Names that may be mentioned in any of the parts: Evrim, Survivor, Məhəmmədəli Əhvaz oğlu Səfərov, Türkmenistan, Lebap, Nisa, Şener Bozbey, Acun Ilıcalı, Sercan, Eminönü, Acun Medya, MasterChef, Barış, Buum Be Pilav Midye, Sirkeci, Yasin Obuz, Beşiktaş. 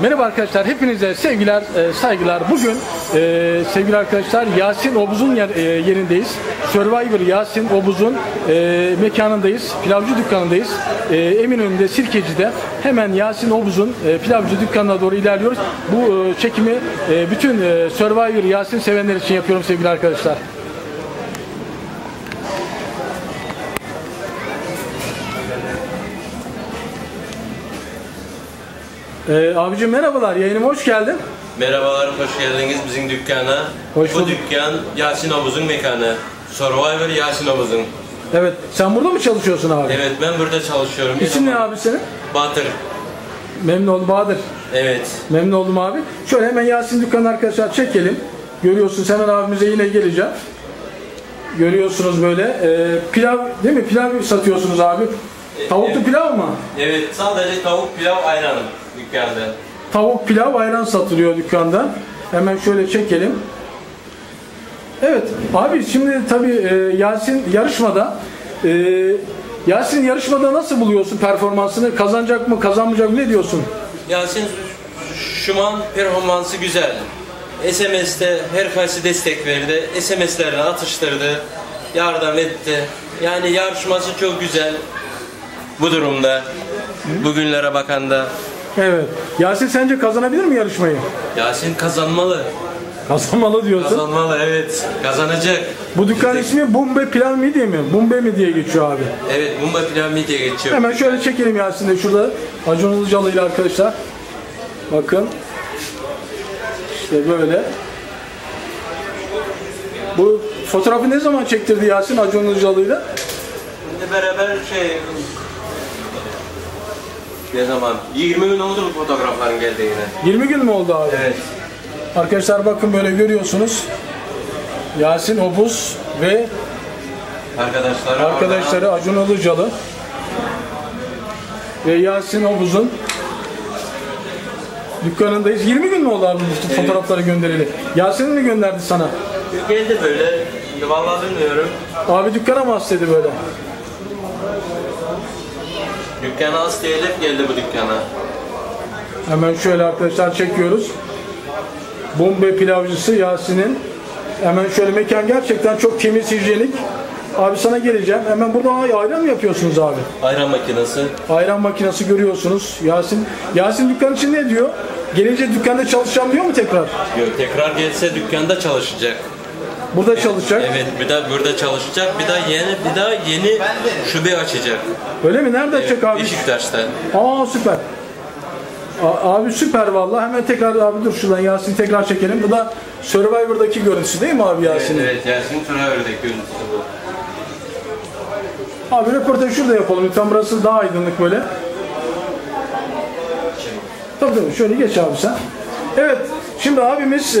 Merhaba arkadaşlar, hepinize sevgiler, saygılar. Bugün sevgili arkadaşlar Yasin Obuz'un yerindeyiz. Survivor Yasin Obuz'un mekanındayız, pilavcı dükkanındayız. Eminönü'nde, Sirkeci'de. Hemen Yasin Obuz'un pilavcı dükkanına doğru ilerliyoruz. Bu çekimi bütün Survivor Yasin sevenler için yapıyorum sevgili arkadaşlar. Abicim merhabalar, yayınıma hoş geldin. Merhabalar, hoş geldiniz bizim dükkana. Hoş bulduk. Bu dükkan Yasin Obuz'un mekanı. Survivor Yasin Obuz'un. Evet, sen burada mı çalışıyorsun abi? Evet, ben burada çalışıyorum. İsim ne abi senin? Bahadır. Memnun oldum Bahadır. Evet. Memnun oldum abi. Şöyle hemen Yasin dükkanı arkadaşlar çekelim. Görüyorsunuz, hemen abimize yine geleceğim. Görüyorsunuz böyle. Pilav değil mi? Pilav satıyorsunuz abi. Tavuklu evet. Pilav mı? Evet, sadece tavuk, pilav, ayran dükkanda. Tavuk, pilav, ayran satılıyor dükkanda. Hemen şöyle çekelim. Evet, abi şimdi tabii Yasin yarışmada nasıl buluyorsun performansını? Kazanacak mı, kazanmayacak mı, ne diyorsun? Yasin şu an performansı güzel. SMS'te herkese destek verdi, SMS'lerle atıştırdı, yardım etti. Yani yarışması çok güzel. Bu durumda, bugünlere bakanda. Evet. Yasin sence kazanabilir mi yarışmayı? Yasin kazanmalı. Kazanmalı diyorsun. Kazanmalı, evet. Kazanacak. Bu dükkan ismi Buum Be Pilav Midye mi? Buum Be Midye geçiyor abi. Evet, Buum Be Pilav Midye geçiyor. Hemen şöyle çekelim Yasin'de. Şurada Acun Ilıcalı ile arkadaşlar. Bakın. İşte böyle. Bu fotoğrafı ne zaman çektirdi Yasin Acun Ilıcalı ile? Beraber şey... Ne zaman? 20 gün oldu bu fotoğrafların geldiğine. 20 gün mü oldu abi? Evet. Arkadaşlar bakın böyle görüyorsunuz. Yasin Obuz ve arkadaşları Acun Ilıcalı ve Yasin Obuz'un dükkanındayız. 20 gün mü oldu abi bu fotoğrafları göndereli? Yasin mi gönderdi sana? Geldi böyle. Vallahi bilmiyorum. Abi dükkana mı hastaydı böyle? Dükkana az telif geldi bu dükkana. Hemen şöyle arkadaşlar çekiyoruz. Buum Be pilavcısı Yasin'in. Hemen şöyle mekan gerçekten çok temiz, hijyenik. Abi sana geleceğim. Hemen burada ayran mı yapıyorsunuz abi? Ayran makinesi. Ayran makinesi görüyorsunuz. Yasin dükkan için ne diyor? Gelince dükkanda çalışacağım diyor mu tekrar? Yok, tekrar gelse dükkanda çalışacak. Burada çalışacak. Evet, bir daha burada çalışacak. Bir daha yeni şube açacak. Öyle mi? Nerede açacak abi? Beşiktaş'ta. Aa süper. Abi süper vallahi. Hemen tekrar abi dur şuradan Yasin'i tekrar çekelim. Bu da Survivor'daki görüntüsü değil mi abi Yasin'in? Evet, Yasin'in Survivor'daki görüntüsü bu. Abi röportajı şurada yapalım. Lütfen burası daha aydınlık böyle. Tabii şöyle geç abi sen. Evet. Şimdi abimiz,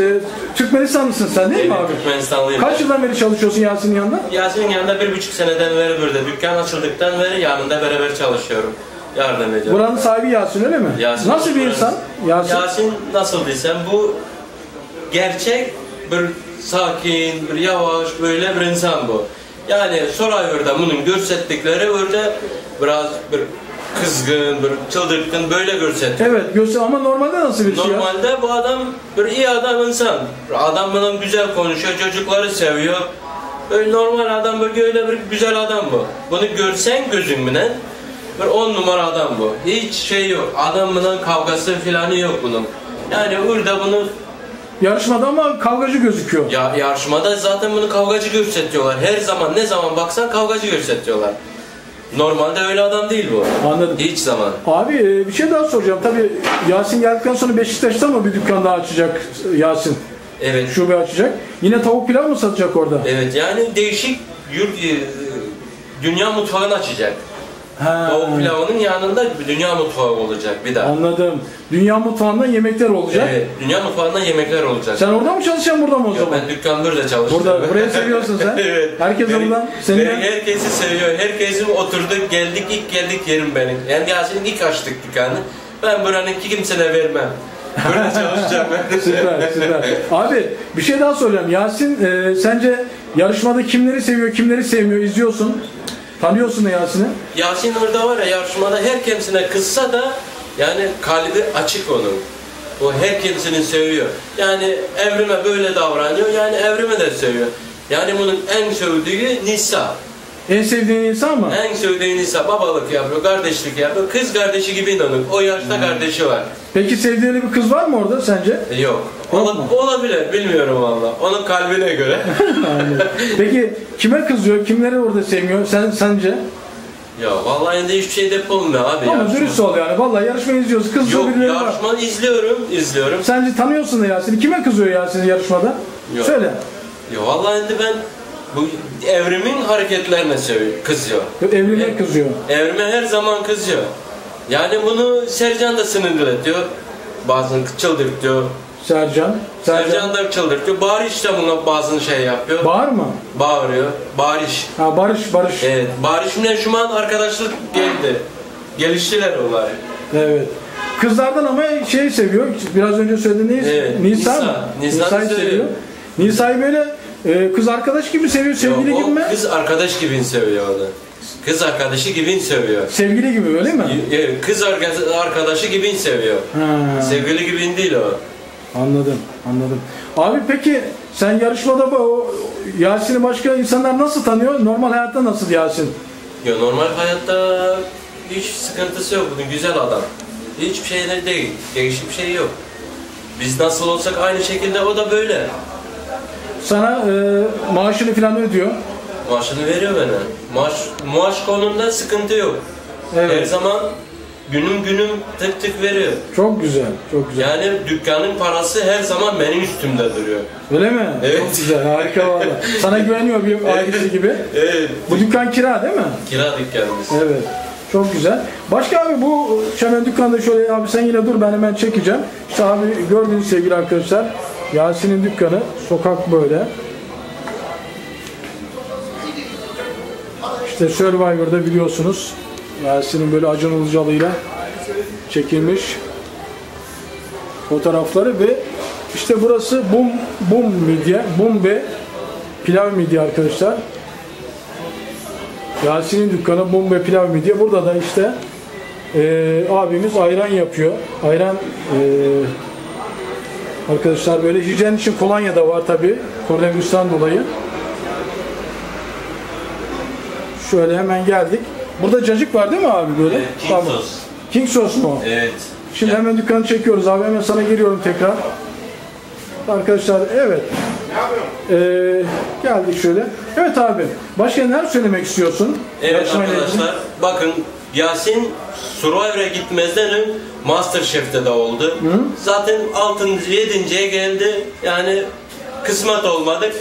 Türkmenistanlısın sen değil mi abi? Türkmenistanlıyım. Kaç yıldan beri çalışıyorsun Yasin'in yanında? Yasin'in yanında 1,5 seneden beri burada. Dükkan açıldıktan beri yanında beraber çalışıyorum. Yardım ediyorum. Buranın sahibi Yasin öyle mi? Yasin nasıl bir insan? Yasin nasıl desem bu gerçek bir sakin, bir yavaş böyle bir insan bu. Yani Survivor'da bunun gösterdikleri böyle biraz bir kızgın, çıldırgın böyle görsetiyor. Evet, ama normalde nasıl bir şey ya? Normalde bu adam bir iyi adam insan. Adam bunun güzel konuşuyor, çocukları seviyor. Böyle normal adam, böyle bir güzel adam bu. Bunu görsen gözünle, bir 10 numara adam bu. Hiç şey yok, adamla kavgası filanı yok bunun. Yani orada bunu... Yarışmada ama kavgacı gözüküyor. Ya yarışmada zaten bunu kavgacı gösteriyorlar. Her zaman, ne zaman baksan kavgacı gösteriyorlar. Normalde öyle adam değil bu. Anladım. Hiç zaman. Abi bir şey daha soracağım. Tabii Yasin geldikten sonra Beşiktaş'ta mı bir dükkan daha açacak Yasin? Evet. Şube açacak. Yine tavuk pilav mı satacak orada? Evet. Yani değişik dünya mutfağını açacak. Ha. Tavuk pilavının yanında dünya mutfağı olacak bir daha. Anladım. Dünya mutfağından yemekler olacak. Evet. Dünya mutfağından yemekler olacak. Sen orada mı çalışacaksın, burada mı o zaman? Yok, ben dükkan burada çalışıyorum. Burada, burayı seviyorsun sen. Evet. Herkes buradan seni... Herkesi seviyor. Herkesin oturduk, geldik, ilk geldik yerim benim. Yani Yasin'in ilk açtık dükkanı. Ben buranın kimsene vermem. Burada çalışacağım ben. Süper, süper. Abi bir şey daha soracağım. Yasin sence yarışmada kimleri seviyor, kimleri sevmiyor izliyorsun? Tanıyorsun Yasin'i? Yasin orada var ya, yarışmada her kimsine kızsa da Yani kalbi açık onun. O her kimsini seviyor. Yani evrime böyle davranıyor. Yani evrime de seviyor. Yani bunun en sevdiği Nisa. En sevdiğin insan mı? En sevdiğin insan. Babalık yapıyor, kardeşlik yapıyor. Kız kardeşi gibi inanın. O yaşta kardeşi var. Peki sevdiğin bir kız var mı orada sence? Yok. Olabilir. Bilmiyorum valla. Onun kalbine göre. Peki kime kızıyor? Kimleri orada sevmiyor? Sence? Ya vallahi yani hiçbir şey depolmuyor abi. Ama dürüst ol yani. Vallahi yarışmayı izliyoruz. Kızıyor birileri var. Yok yarışmanı izliyorum. Sence tanıyorsun da Yasin'i. Kime kızıyor Yasin yarışmada? Yok. Söyle. Ya vallahi yani ben bu evrimin hareketlerine kızıyor. Evrime kızıyor. Evrime her zaman kızıyor. Yani bunu Sercan da sinirletiyor. Bazen çıldırtıyor. Sercan da çıldırtıyor. Barış da buna bazen şey yapıyor. Bağır mı? Bağırıyor. Barış. Ha Barış. Evet. Barış'la şu an arkadaşlık geldi. Geliştiler onlar. Evet. Kızlardan ama şeyi seviyor. Biraz önce söylediğiniz evet. Nisa'yı seviyor. Nisa'yı böyle kız arkadaş gibi seviyor, sevgili gibi mi? Kız arkadaş gibi seviyor onu. Kız arkadaşı gibi seviyor. Sevgili gibi öyle mi? Kız arkadaşı gibi seviyor. Ha. Sevgili gibi değil o. Anladım. Abi peki sen yarışmada Yasin'i başka insanlar nasıl tanıyor? Normal hayatta nasıl Yasin? Ya normal hayatta hiç sıkıntısı yok bunun, güzel adam. Hiçbir şeyleri değil, değişik bir şey yok. Biz nasıl olsak aynı şekilde o da böyle. Sana maaşını falan ödüyor. Maaşını veriyor bana. Maaş konumda sıkıntı yok. Evet. Her zaman günüm tık veriyor. Çok güzel. Yani dükkanın parası her zaman benim üstümde duruyor. Öyle mi? Evet. Çok güzel, harika valla. Sana güveniyor bir ailesi gibi. Evet. Bu dükkan kira değil mi? Kira dükkanımız. Evet. Çok güzel. Başka abi bu hemen dükkanda şöyle abi sen yine dur ben hemen çekeceğim. İşte abi gördüğünüz sevgili arkadaşlar. Yasin'in dükkanı, sokak böyle. İşte Survivor'da biliyorsunuz Yasin'in böyle Acun Ilıcalı'yla çekilmiş fotoğrafları ve işte burası Buum Be Pilav Midye arkadaşlar. Yasin'in dükkanı Buum Be Pilav Midye. Burada da işte abimiz ayran yapıyor. Ayran arkadaşlar böyle hijyen için kolonya da var tabi koronavirüsten dolayı. Şöyle hemen geldik. Burada cacık var değil mi abi böyle? King tamam. Sos. King sos mu? Evet. Şimdi hemen dükkanı çekiyoruz abi, hemen sana geliyorum tekrar. Arkadaşlar evet. Geldik şöyle. Evet abi. Başka neler söylemek istiyorsun? Evet arkadaşlar bakın. Yasin Survivor'a gitmezden önce MasterChef'te de oldu. Hı? Zaten 6. 7.'ye geldi. Yani kısmet olmadı.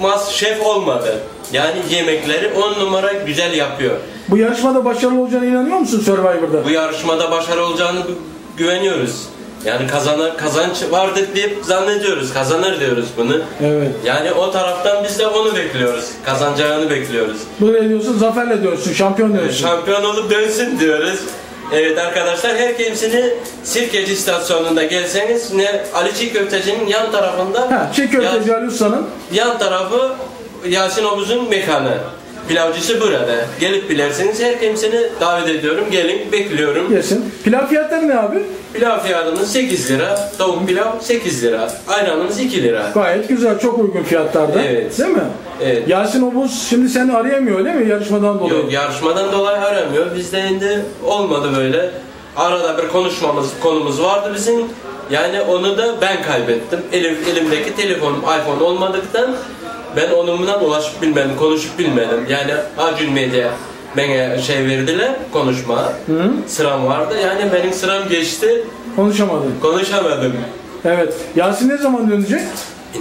MasterChef olmadı. Yani yemekleri 10 numara güzel yapıyor. Bu yarışmada başarılı olacağına inanıyor musun Survivor'da? Bu yarışmada başarılı olacağını güveniyoruz. Yani kazanç vardır deyip zannediyoruz. Kazanır diyoruz bunu. Evet. Yani o taraftan biz de onu bekliyoruz. Kazanacağını bekliyoruz. Böyle diyorsun, zaferle diyorsun, şampiyon diyorsun. Şampiyon olup dönsün diyoruz. Evet arkadaşlar, her kimsini Sirkeci istasyonunda gelseniz ne Ali Çiğköfteci'nin yan tarafında. Çiğköfteci Ali Usta'nın yan tarafı Yasin Obuz'un mekanı. Pilavcısı burada. Gelip bilersiniz. Her kimsini davet ediyorum. Gelin, bekliyorum. Yesin. Pilav fiyatları ne abi? Pilav fiyatımız 8 lira. Tavuk pilav 8 lira. Ayranımız 2 lira. Gayet güzel. Çok uygun fiyatlarda. Evet. Değil mi? Evet. Yasin Obuz şimdi seni arayamıyor öyle mi? Yarışmadan dolayı. Yok, yarışmadan dolayı aramıyor. Bizde indi olmadı böyle. Arada bir konumuz vardı bizim. Yani onu da ben kaybettim. Elimdeki telefonum iPhone olmadıktan ben onunla ulaşıp bilmedim, konuşup bilmedim. Yani Acun Medya bana şey verdiler, konuşma sıram vardı. Yani benim sıram geçti. Konuşamadım. Evet. Yasin ne zaman dönecek?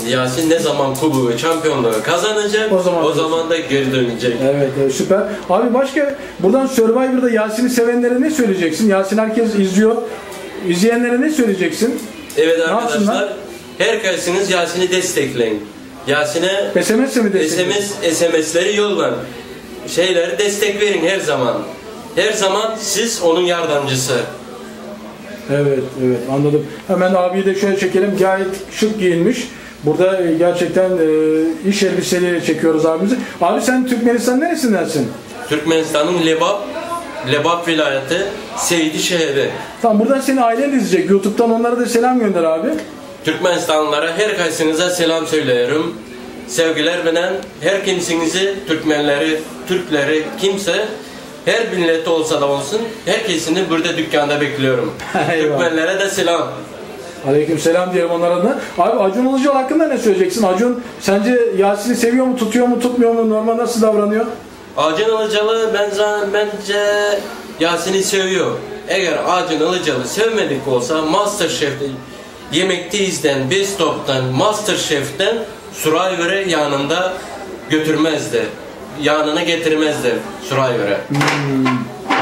Yasin ne zaman kubu şampiyonluğu kazanacak, o zaman da geri dönecek. Evet, süper. Abi başka buradan Survivor'da Yasin'i sevenlere ne söyleyeceksin? Yasin herkes izliyor. İzleyenlere ne söyleyeceksin? Evet arkadaşlar, herkesiniz Yasin'i destekleyin. Yasin'e SMS'leri yollayın. Şeyleri destek verin her zaman. Her zaman siz onun yardımcısı. Evet anladım. Hemen abiyi de şöyle çekelim. Gayet şık giyinmiş. Burada gerçekten iş elbiseleri çekiyoruz abimizi. Abi sen Türkmenistan neresindensin? Türkmenistan'ın Lebap Lebap vilayeti, Seydişehir'i. Tamam, buradan seni ailen izleyecek. YouTube'dan onlara da selam gönder abi. Türkmenistanlılara herkesinize selam söylüyorum. Sevgiler benen her kimsinizi, Türkmenleri, Türkleri, kimse, her milleti olsa da olsun, herkesini burada dükkanda bekliyorum. Türkmenlere de selam. Aleykümselam diyelim onların adına. Abi Acun Ilıcalı hakkında ne söyleyeceksin? Acun sence Yasin'i seviyor mu, tutuyor mu, tutmuyor mu? Normal nasıl davranıyor? Acun Ilıcalı bence Yasin'i seviyor. Eğer Acun Ilıcalı sevmedik olsa MasterChef'te Yemekteiz'den, Bestop'tan, MasterChef'ten Survivor'ı yanında götürmezdi. Yanına getirmezdi Survivor'ı.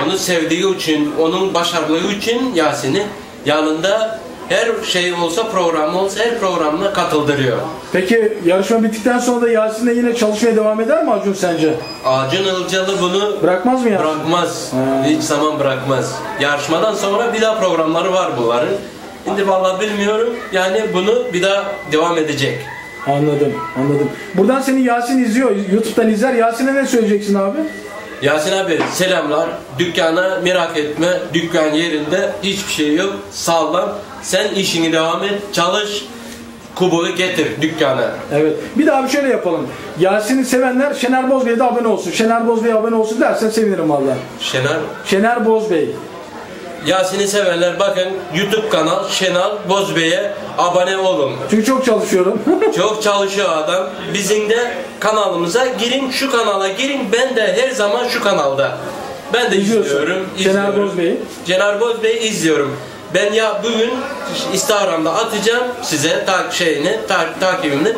Onu sevdiği için, onun başarılığı için Yasin'i yanında her şey olsa, programı olsa her programına katıldırıyor. Peki yarışma bittikten sonra da Yasin'le yine çalışmaya devam eder mi Acun sence? Acun Ilıcalı bunu bırakmaz mı ya? Bırakmaz. Hiç zaman bırakmaz. Yarışmadan sonra bir daha programları var bunların. Şimdi vallahi bilmiyorum. Yani bunu bir daha devam edecek. Anladım, anladım. Buradan seni Yasin izliyor, YouTube'dan izler. Yasin'e ne söyleyeceksin abi? Yasin abi selamlar. Dükkana merak etme. Dükkan yerinde, hiçbir şey yok. Sağlam. Sen işini devam et, çalış. Kubuyu getir dükkana. Evet. Bir daha bir şöyle yapalım. Yasin'i sevenler Şener Bozbey'e de abone olsun. Şener Bozbey'e abone olsun dersen sevinirim vallahi. Şener Bozbey. Yasin'i severler bakın YouTube kanal Şenal Bozbey'e abone olun. Çünkü çok çalışıyorum. Çok çalışıyor adam. Bizim de kanalımıza girin, şu kanala girin. Ben de her zaman şu kanalda. Ben de izliyorum. Şener Bozbey'i. Şener Bozbey'i izliyorum. Ben ya bugün Instagram'da atacağım size takibimini.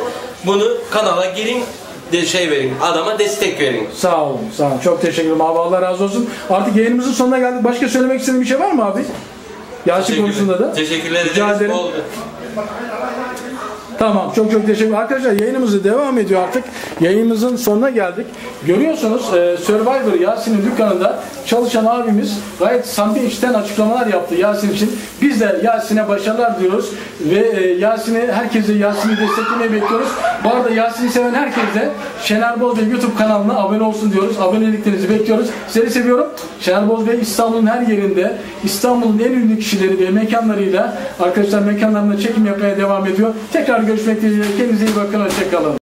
Bunu kanala girin. Verin, adama destek verin. Sağ olun, sağ olun. Çok teşekkür ederim abi, Allah razı olsun. Artık yayınımızın sonuna geldik. Başka söylemek istediğin bir şey var mı abi? Yasin konusunda da. Teşekkürler ederim. Tamam, çok çok teşekkür. Arkadaşlar yayınımızı devam ediyor artık. Yayınımızın sonuna geldik. Görüyorsunuz Survivor Yasin'in dükkanında çalışan abimiz gayet samimi içten açıklamalar yaptı Yasin için. Biz de Yasin'e başarılar diyoruz ve herkese Yasin'i desteklemeyi bekliyoruz. Bu arada Yasin'i seven herkes de Şener Bozbey YouTube kanalına abone olsun diyoruz. Aboneliklerinizi bekliyoruz. Sizi seviyorum. Şener Bozbey İstanbul'un her yerinde, İstanbul'un en ünlü kişileri ve mekanlarıyla, arkadaşlar mekanlarında çekim yapmaya devam ediyor. Tekrar görüşmek dileğiyle. Kendinize iyi bakın. Hoşça kalın.